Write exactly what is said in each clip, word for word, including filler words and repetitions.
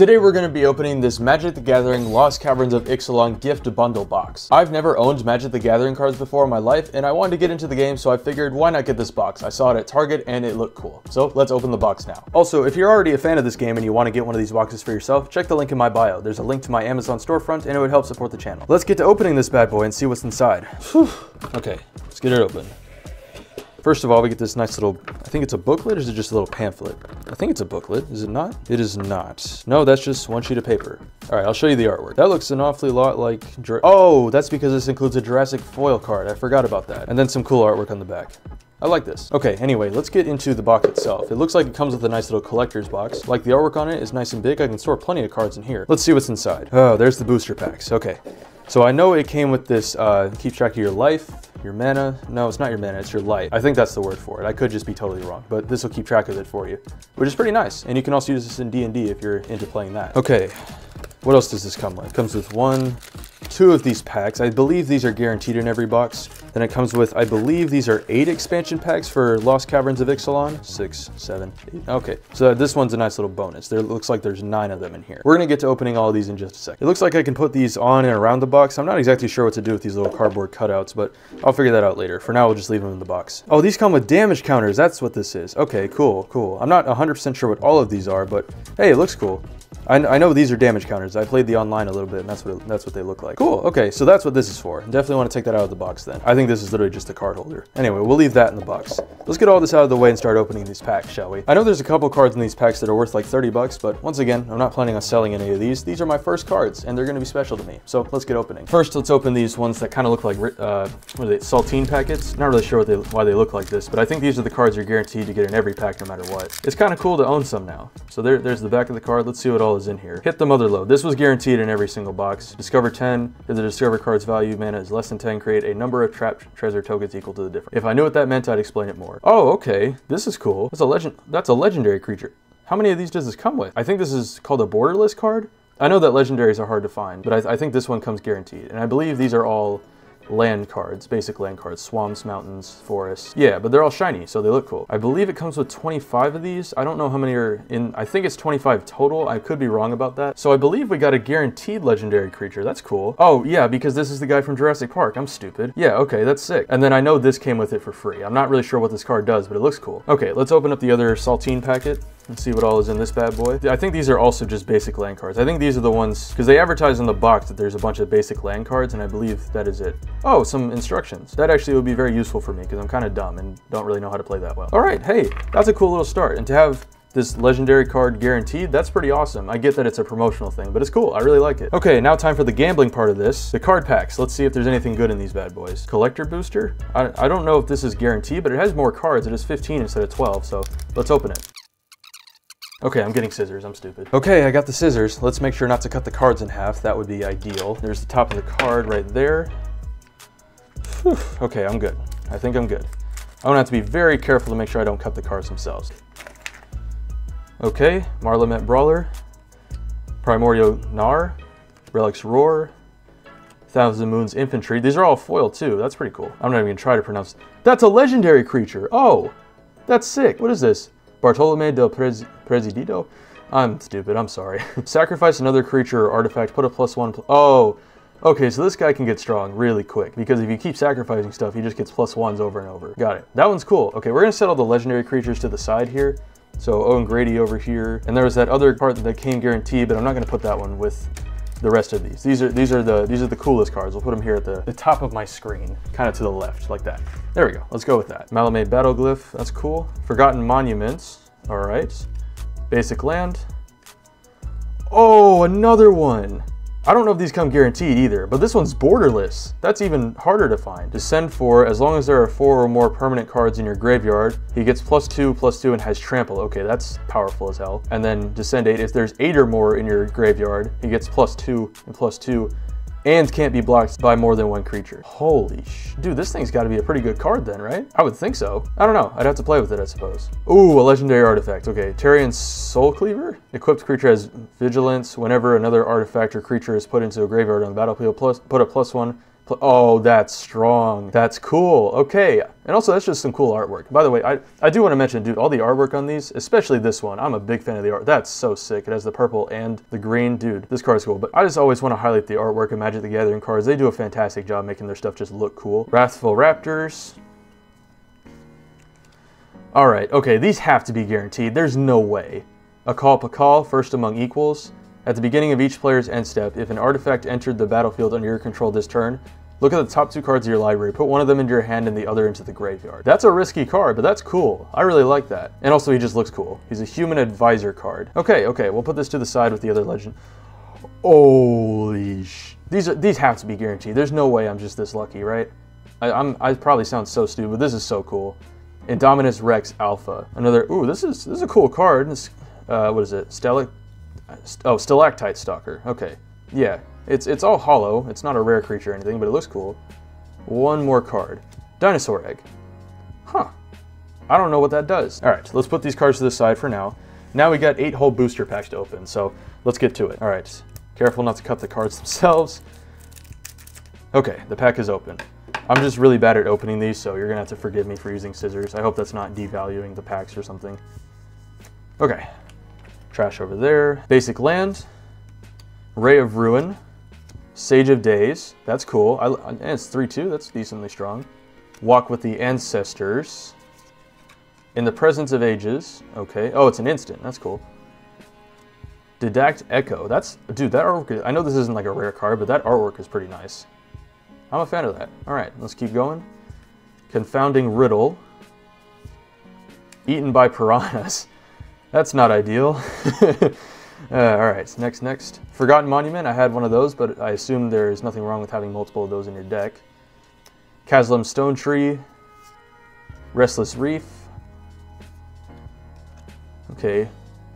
Today we're going to be opening this Magic the Gathering Lost Caverns of Ixalan gift bundle box. I've never owned Magic the Gathering cards before in my life, and I wanted to get into the game, so I figured why not get this box? I saw it at Target and it looked cool. So let's open the box now. Also, if you're already a fan of this game and you want to get one of these boxes for yourself, check the link in my bio. There's a link to my Amazon storefront and it would help support the channel. Let's get to opening this bad boy and see what's inside. Whew. Okay, let's get it open. First of all, we get this nice little, I think it's a booklet, or is it just a little pamphlet? I think it's a booklet, is it not? It is not. No, that's just one sheet of paper. All right, I'll show you the artwork. That looks an awfully lot like, oh, that's because this includes a Jurassic foil card. I forgot about that. And then some cool artwork on the back. I like this. Okay, anyway, let's get into the box itself. It looks like it comes with a nice little collector's box. Like the artwork on it is nice and big. I can store plenty of cards in here. Let's see what's inside. Oh, there's the booster packs, okay. So I know it came with this, uh, keep track of your life, your mana. No, it's not your mana, it's your life. I think that's the word for it. I could just be totally wrong, but this will keep track of it for you, which is pretty nice. And you can also use this in D and D if you're into playing that. Okay, what else does this come with? It comes with one, two of these packs. I believe these are guaranteed in every box. Then it comes with, I believe these are eight expansion packs for Lost Caverns of Ixalan. Six, seven, eight. Okay, so this one's a nice little bonus. There looks like there's nine of them in here. We're gonna get to opening all of these in just a second. It looks like I can put these on and around the box. I'm not exactly sure what to do with these little cardboard cutouts, but I'll figure that out later. For now, we'll just leave them in the box. Oh, these come with damage counters. That's what this is. Okay, cool, cool. I'm not one hundred percent sure what all of these are, but hey, it looks cool. I, I know these are damage counters. I played the online a little bit, and that's what it, that's what they look like. Cool, okay, so that's what this is for. Definitely want to take that out of the box then. I think this is literally just a card holder. Anyway, we'll leave that in the box. Let's get all this out of the way and start opening these packs, shall we? I know there's a couple cards in these packs that are worth like thirty bucks, but once again, I'm not planning on selling any of these. These are my first cards, and they're going to be special to me, so let's get opening. First, let's open these ones that kind of look like, uh, what are they, saltine packets? Not really sure what they, why they look like this, but I think these are the cards you're guaranteed to get in every pack no matter what. It's kind of cool to own some now. So there, there's the back of the card. Let's see what all is in here. Hit the Mother Lode. This was guaranteed in every single box. Discover ten. If the Discover card's value, mana is less than ten, create a number of trap treasure tokens equal to the difference. If I knew what that meant, I'd explain it more. Oh, okay. This is cool. That's a legend. That's a legendary creature. How many of these does this come with? I think this is called a borderless card. I know that legendaries are hard to find, but I, th I think this one comes guaranteed. And I believe these are all land cards, basic land cards, swamps, mountains, forests. Yeah, but they're all shiny, so they look cool. I believe it comes with twenty-five of these. I don't know how many are in, I think it's twenty-five total. I could be wrong about that. So I believe we got a guaranteed legendary creature. That's cool. Oh yeah, because this is the guy from Jurassic Park. I'm stupid. Yeah, okay, that's sick. And then I know this came with it for free. I'm not really sure what this card does, but it looks cool. Okay, let's open up the other saltine packet and see what all is in this bad boy. I think these are also just basic land cards. I think these are the ones, because they advertise in the box that there's a bunch of basic land cards, and I believe that is it. Oh, some instructions. That actually would be very useful for me because I'm kind of dumb and don't really know how to play that well. All right, hey, that's a cool little start. And to have this legendary card guaranteed, that's pretty awesome. I get that it's a promotional thing, but it's cool. I really like it. Okay, now time for the gambling part of this. The card packs. Let's see if there's anything good in these bad boys. Collector booster? I, I don't know if this is guaranteed, but it has more cards. It is fifteen instead of twelve, so let's open it. Okay, I'm getting scissors, I'm stupid. Okay, I got the scissors. Let's make sure not to cut the cards in half. That would be ideal. There's the top of the card right there. Whew. Okay, I'm good. I think I'm good. I'm gonna have to be very careful to make sure I don't cut the cards themselves. Okay, Marlament Brawler, Primordial Gnar, Relics Roar, Thousand Moons Infantry. These are all foil too, that's pretty cool. I'm not even gonna try to pronounce. That's a legendary creature, oh! That's sick, what is this? Bartolome del Presidito? I'm stupid, I'm sorry. Sacrifice another creature or artifact, put a plus one, pl oh! Okay, so this guy can get strong really quick because if you keep sacrificing stuff, he just gets plus ones over and over. Got it. That one's cool. Okay, we're gonna set all the legendary creatures to the side here. So Owen Grady over here. And there was that other part that came guaranteed, but I'm not gonna put that one with the rest of these. These are these are the these are the coolest cards. We'll put them here at the, the top of my screen, kind of to the left, like that. There we go. Let's go with that. Malamet Battleglyph, that's cool. Forgotten Monuments, all right. Basic land. Oh, another one. I don't know if these come guaranteed either, but this one's borderless. That's even harder to find. Descend four, as long as there are four or more permanent cards in your graveyard, he gets plus two, plus two, and has trample. Okay, that's powerful as hell. And then descend eight, if there's eight or more in your graveyard, he gets plus two and plus two, and can't be blocked by more than one creature. Holy sh... Dude, this thing's gotta be a pretty good card then, right? I would think so. I don't know, I'd have to play with it, I suppose. Ooh, a legendary artifact, okay. Tarrian's Soulcleaver? Equipped creature has vigilance. Whenever another artifact or creature is put into a graveyard on the battlefield, plus, put a plus one, Oh, that's strong. That's cool. Okay. And also, that's just some cool artwork. By the way, I, I do want to mention, dude, all the artwork on these, especially this one, I'm a big fan of the art. That's so sick. It has the purple and the green. Dude, this card's cool. But I just always want to highlight the artwork of Magic the Gathering cards. They do a fantastic job making their stuff just look cool. Wrathful Raptors. All right. Okay, these have to be guaranteed. There's no way. Akal Pakal, first among equals. At the beginning of each player's end step, if an artifact entered the battlefield under your control this turn, look at the top two cards of your library, put one of them into your hand and the other into the graveyard. That's a risky card, but that's cool. I really like that. And also, he just looks cool. He's a human advisor card. Okay, okay, we'll put this to the side with the other legend. Holy sh... These, are, these have to be guaranteed. There's no way I'm just this lucky, right? I, I'm, I probably sound so stupid, but this is so cool. Indominus Rex Alpha. Another... Ooh, this is, this is a cool card. It's, uh, what is it? Stalactite... Oh, Stalactite Stalker. Okay. Yeah. It's it's all hollow. It's not a rare creature or anything, but it looks cool. One more card. Dinosaur Egg. Huh. I don't know what that does. All right. Let's put these cards to the side for now. Now we got eight whole booster packs to open, so let's get to it. All right. Careful not to cut the cards themselves. Okay. The pack is open. I'm just really bad at opening these, so you're going to have to forgive me for using scissors. I hope that's not devaluing the packs or something. Okay. Trash over there. Basic land, Ray of Ruin, Sage of Days. That's cool. I, and it's three two. That's decently strong. Walk with the Ancestors. In the Presence of Ages. Okay. Oh, it's an instant. That's cool. Didact Echo. That's, dude, that artwork is, I know this isn't like a rare card, but that artwork is pretty nice. I'm a fan of that. All right. Let's keep going. Confounding Riddle. Eaten by Piranhas. That's not ideal. uh, Alright, next, next. Forgotten Monument, I had one of those, but I assume there's nothing wrong with having multiple of those in your deck. Caslum's Stone Tree. Restless Reef. Okay.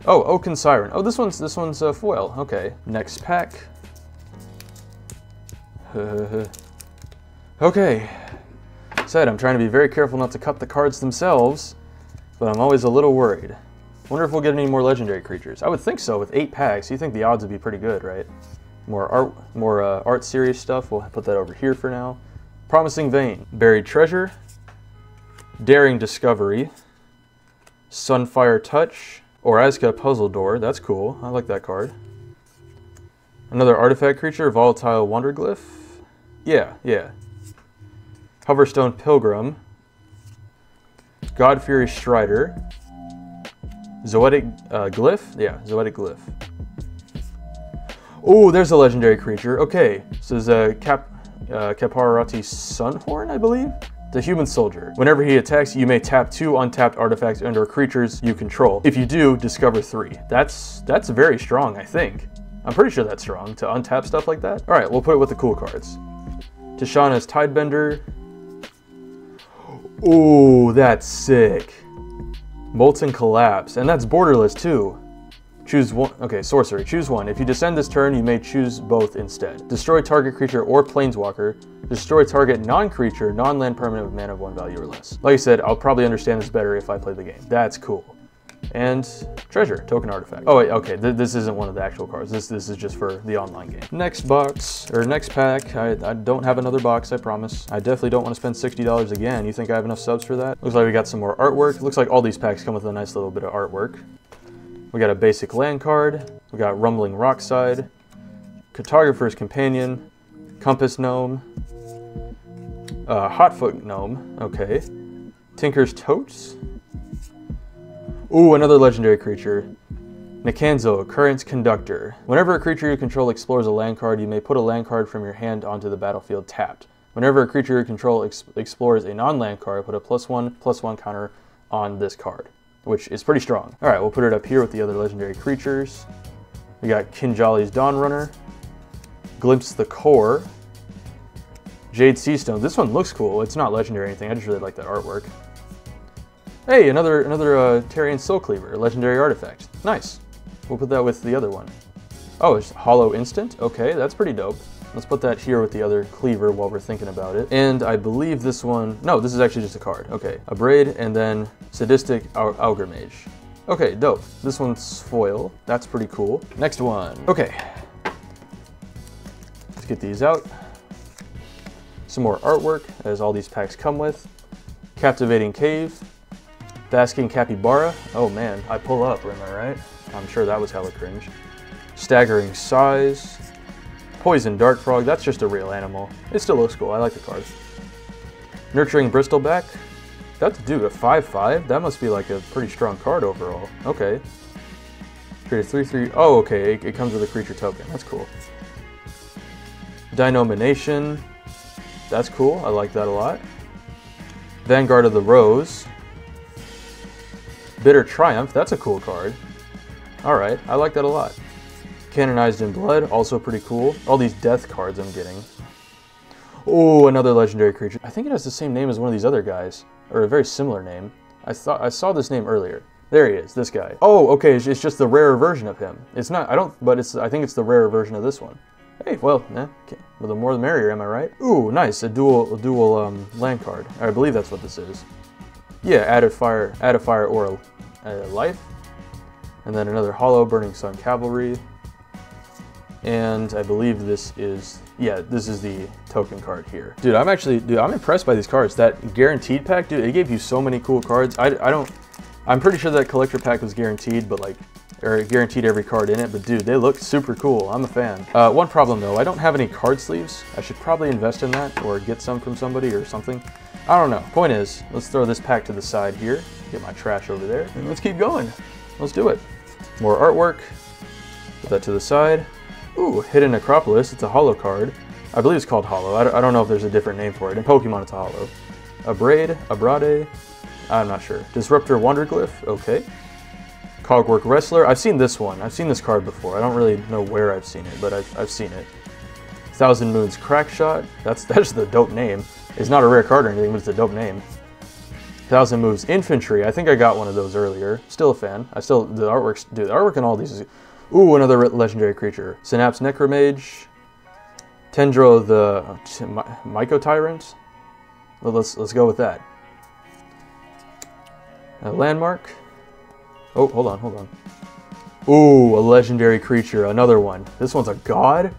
Oh, Oaken Siren. Oh, this one's this one's uh, foil. Okay. Next pack. Uh, okay. Said, I'm trying to be very careful not to cut the cards themselves, but I'm always a little worried. Wonder if we'll get any more legendary creatures. I would think so. With eight packs, you think the odds would be pretty good, right? More art, more uh, art series stuff. We'll put that over here for now. Promising Vein, Buried Treasure, Daring Discovery, Sunfire Touch, Orazka Puzzle Door. That's cool. I like that card. Another artifact creature, Volatile Wanderglyph. Yeah, yeah. Hoverstone Pilgrim, Godfury Strider. Zoetic uh, Glyph? Yeah, Zoetic Glyph. Oh, there's a legendary creature. Okay, so this is a Cap, uh, Caparati Sunhorn, I believe? The human soldier. Whenever he attacks, you may tap two untapped artifacts and or creatures you control. If you do, discover three. That's, that's very strong, I think. I'm pretty sure that's strong, to untap stuff like that. All right, we'll put it with the cool cards. Tashana's Tidebender. Oh, that's sick. Molten Collapse, and that's borderless too. Choose one, okay, sorcery, choose one. If you descend this turn, you may choose both instead. Destroy target creature or planeswalker. Destroy target non-creature, non-land permanent with mana of one value or less. Like I said, I'll probably understand this better if I play the game. That's cool. And treasure, token artifact. Oh wait, okay, th this isn't one of the actual cards. This this is just for the online game. Next box, or next pack. I, I don't have another box, I promise. I definitely don't want to spend sixty dollars again. You think I have enough subs for that? Looks like we got some more artwork. Looks like all these packs come with a nice little bit of artwork. We got a basic land card. We got Rumbling Rockside. Cartographer's Companion. Compass Gnome. Uh, Hotfoot Gnome, okay. Tinker's Totes. Ooh, another legendary creature. Nikanzo, Currents Conductor. Whenever a creature you control explores a land card, you may put a land card from your hand onto the battlefield tapped. Whenever a creature you control ex explores a non-land card, put a plus one, plus one counter on this card, which is pretty strong. All right, we'll put it up here with the other legendary creatures. We got Kinjali's Dawnrunner, Glimpse the Core, Jade Seastone. This one looks cool. It's not legendary or anything. I just really like that artwork. Hey, another another uh, Tarrian's Soulcleaver, legendary artifact. Nice. We'll put that with the other one. Oh, it's hollow instant? Okay, that's pretty dope. Let's put that here with the other cleaver while we're thinking about it. And I believe this one... No, this is actually just a card. Okay, a Braid and then Sadistic Augur Mage. Okay, dope. This one's foil. That's pretty cool. Next one. Okay. Let's get these out. some more artwork, as all these packs come with. Captivating Cave, Basking Capybara, oh man, I pull up, am I right? I'm sure that was hella cringe. Staggering Size, Poison Dart Frog, that's just a real animal. It still looks cool, I like the card. Nurturing Bristleback, that's dude, a five five? That must be like a pretty strong card overall, okay. Create a three three, oh okay, it, it comes with a creature token, that's cool. Dinomination, that's cool, I like that a lot. Vanguard of the Rose. Bitter Triumph, that's a cool card. Alright, I like that a lot. Canonized in Blood, also pretty cool. All these death cards I'm getting. Oh, another legendary creature. I think it has the same name as one of these other guys, or a very similar name. I thought I saw this name earlier. There he is, this guy. Oh, okay, it's just the rarer version of him. It's not, I don't, but it's. I think it's the rarer version of this one. Hey, well, eh, okay. Well, the more the merrier, am I right? Ooh, nice, a dual, a dual um, land card. I believe that's what this is. Yeah, add a fire, add a fire or a, a life. And then another hollow, Burning Sun Cavalry. And I believe this is, yeah, this is the token card here. Dude, I'm actually, dude, I'm impressed by these cards. That guaranteed pack, dude, it gave you so many cool cards. I, I don't, I'm pretty sure that collector pack was guaranteed, but like, or guaranteed every card in it, but dude, they look super cool. I'm a fan. Uh, one problem though, I don't have any card sleeves. I should probably invest in that or get some from somebody or something. I don't know. Point is, let's throw this pack to the side here, get my trash over there, and let's keep going. Let's do it. More artwork, put that to the side. Ooh, Hidden Necropolis, it's a holo card. I believe it's called holo. I don't know if there's a different name for it. In Pokemon, it's a holo. A Braid, a Brade, I'm not sure. Disruptor Wanderglyph, okay. Cogwork Wrestler, I've seen this one. I've seen this card before. I don't really know where I've seen it, but I've, I've seen it. Thousand Moons Crackshot, that's, that's the dope name. It's not a rare card or anything, but it's a dope name. Thousand Moons Infantry, I think I got one of those earlier. Still a fan. I still, the artwork's, dude, the artwork in all these is, ooh, another legendary creature. Synapse Necromage, Tendro the uh, Mycotyrant. Well, let's, let's go with that. A Landmark. Oh, hold on, hold on. Ooh, a legendary creature, another one. This one's a god?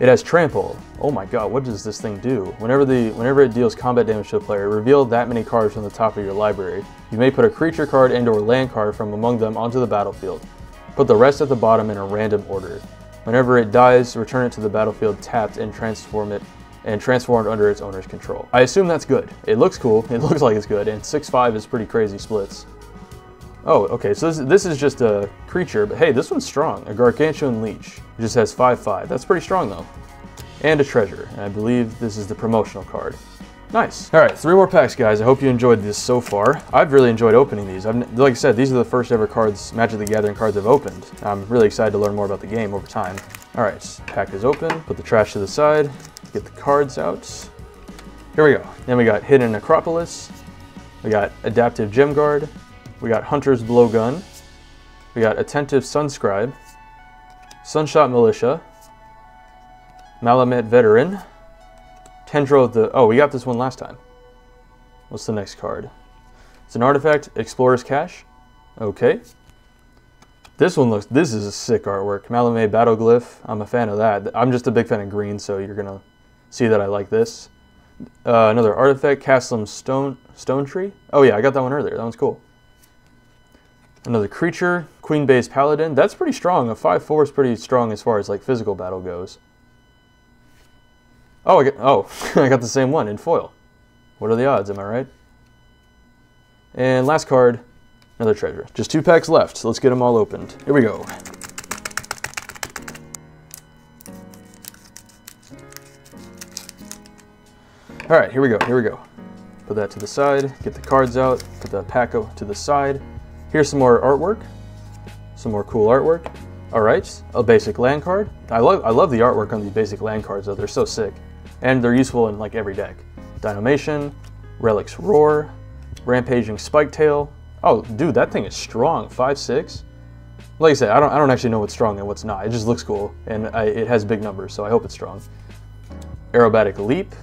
It has trample. Oh my god, what does this thing do? Whenever the whenever it deals combat damage to a player, reveal that many cards from the top of your library. You may put a creature card and or land card from among them onto the battlefield. Put the rest at the bottom in a random order. Whenever it dies, return it to the battlefield tapped and transform it and transformed under its owner's control. I assume that's good. It looks cool, it looks like it's good, and six five is pretty crazy splits. Oh, okay, so this, this is just a creature, but hey, this one's strong. A Gargantuan Leech. It just has five five. That's pretty strong, though. And a treasure, and I believe this is the promotional card. Nice. All right, three more packs, guys. I hope you enjoyed this so far. I've really enjoyed opening these. I've, like I said, these are the first ever cards, Magic the Gathering cards I've opened. I'm really excited to learn more about the game over time. All right, pack is open. Put the trash to the side. Get the cards out. Here we go. Then we got Hidden Necropolis. We got Adaptive Gem Guard. We got Hunter's Blowgun. We got Attentive Sunscribe. Sunshot Militia. Malamet Veteran. Tendro the... Oh, we got this one last time. What's the next card? It's an artifact, Explorer's Cache. Okay. This one looks... This is a sick artwork. Malamet Battleglyph. I'm a fan of that. I'm just a big fan of green, so you're going to see that I like this. Uh, another artifact, Caslum's stone, stone tree. Oh yeah, I got that one earlier. That one's cool. Another creature, Queen Base Paladin. That's pretty strong. A five four is pretty strong as far as like physical battle goes. Oh, I got, oh, I got the same one in foil. What are the odds, am I right? And last card, another treasure. Just two packs left, so let's get them all opened. Here we go. All right, here we go, here we go. Put that to the side, get the cards out, put the pack to the side. Here's some more artwork, some more cool artwork. All right, a basic land card. I love I love the artwork on these basic land cards though, they're so sick. And they're useful in like every deck. Dinomation, Relics Roar, Rampaging Spiketail. Oh dude, that thing is strong, five six. Like I said, I don't, I don't actually know what's strong and what's not. It just looks cool and I, it has big numbers, so I hope it's strong. Aerobatic Leap,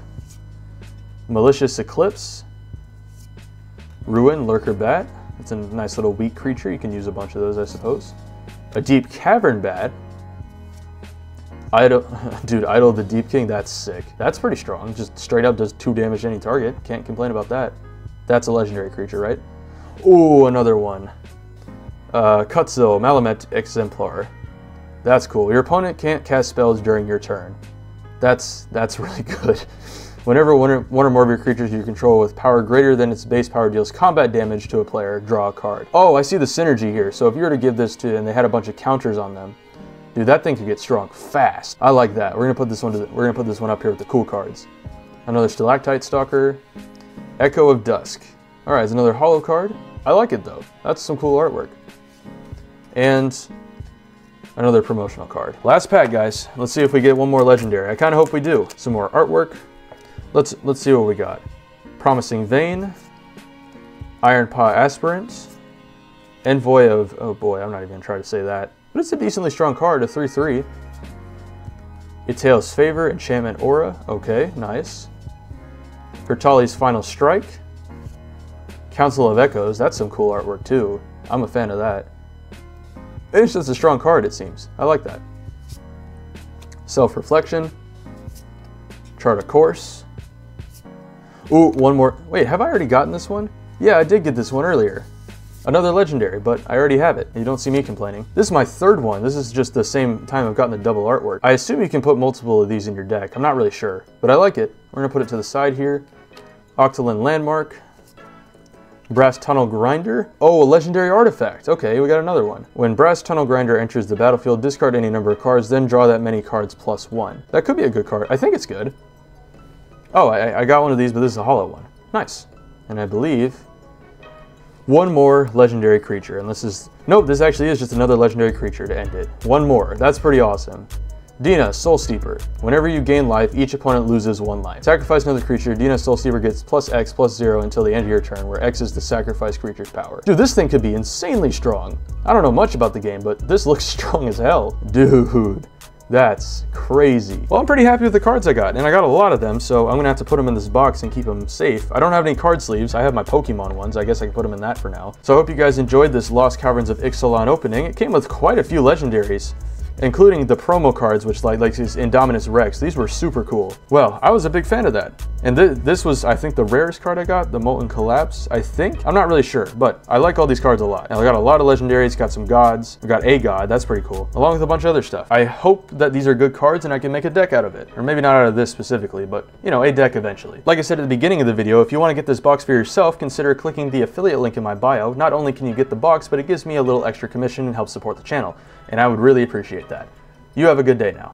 Malicious Eclipse, Ruin Lurker Bat. It's a nice little weak creature. You can use a bunch of those, I suppose. A Deep Cavern Bat. Idol, dude, Idol the Deep King, that's sick. That's pretty strong. Just straight up does two damage to any target. Can't complain about that. That's a legendary creature, right? Ooh, another one. Uh, Cutzo, Malamet Exemplar. That's cool. Your opponent can't cast spells during your turn. That's that's really good. Whenever one or, one or more of your creatures you control with power greater than its base power deals combat damage to a player, draw a card. Oh, I see the synergy here. So if you were to give this to, and they had a bunch of counters on them, dude, that thing could get strong fast. I like that. We're gonna put this one. To the, we're gonna put this one up here with the cool cards. Another Stalactite Stalker, Echo of Dusk. All right, it's another hollow card. I like it though. That's some cool artwork. And another promotional card. Last pack, guys. Let's see if we get one more legendary. I kind of hope we do. Some more artwork. Let's let's see what we got. Promising Vein, Iron Paw Aspirant, Envoy of, oh boy, I'm not even gonna try to say that. But it's a decently strong card, a three three. Itail's Favor, Enchantment Aura. Okay, nice. Hurtali's Final Strike, Council of Echoes. That's some cool artwork too. I'm a fan of that. It's just a strong card, it seems. I like that. Self-Reflection, Chart a Course. Ooh, one more. Wait, have I already gotten this one? Yeah, I did get this one earlier. Another legendary, but I already have it. You don't see me complaining. This is my third one. This is just the same time I've gotten the double artwork. I assume you can put multiple of these in your deck. I'm not really sure, but I like it. We're gonna put it to the side here. Octolan Landmark, Brass Tunnel Grinder. Oh, a legendary artifact. Okay, we got another one. When Brass Tunnel Grinder enters the battlefield, discard any number of cards, then draw that many cards plus one. That could be a good card. I think it's good. Oh, I, I got one of these, but this is a hollow one. Nice. And I believe one more legendary creature. And this is, nope, this actually is just another legendary creature to end it. One more. That's pretty awesome. Dina, Soulsteeper. Whenever you gain life, each opponent loses one life. Sacrifice another creature, Dina, Soulsteeper gets plus X plus zero until the end of your turn, where X is the sacrifice creature's power. Dude, this thing could be insanely strong. I don't know much about the game, but this looks strong as hell. Dude, that's crazy. Well, I'm pretty happy with the cards I got, and I got a lot of them, so I'm gonna have to put them in this box and keep them safe. I don't have any card sleeves. I have my Pokemon ones. I guess I can put them in that for now. So I hope you guys enjoyed this Lost Caverns of Ixalan opening. It came with quite a few legendaries, including the promo cards, which like, like these Indominus Rex. These were super cool. Well, I was a big fan of that. And th this was, I think, the rarest card I got, the Molten Collapse, I think? I'm not really sure, but I like all these cards a lot. And I got a lot of legendaries, got some gods. I got a god, that's pretty cool, along with a bunch of other stuff. I hope that these are good cards and I can make a deck out of it. Or maybe not out of this specifically, but, you know, a deck eventually. Like I said at the beginning of the video, if you want to get this box for yourself, consider clicking the affiliate link in my bio. Not only can you get the box, but it gives me a little extra commission and helps support the channel. And I would really appreciate that. You have a good day now.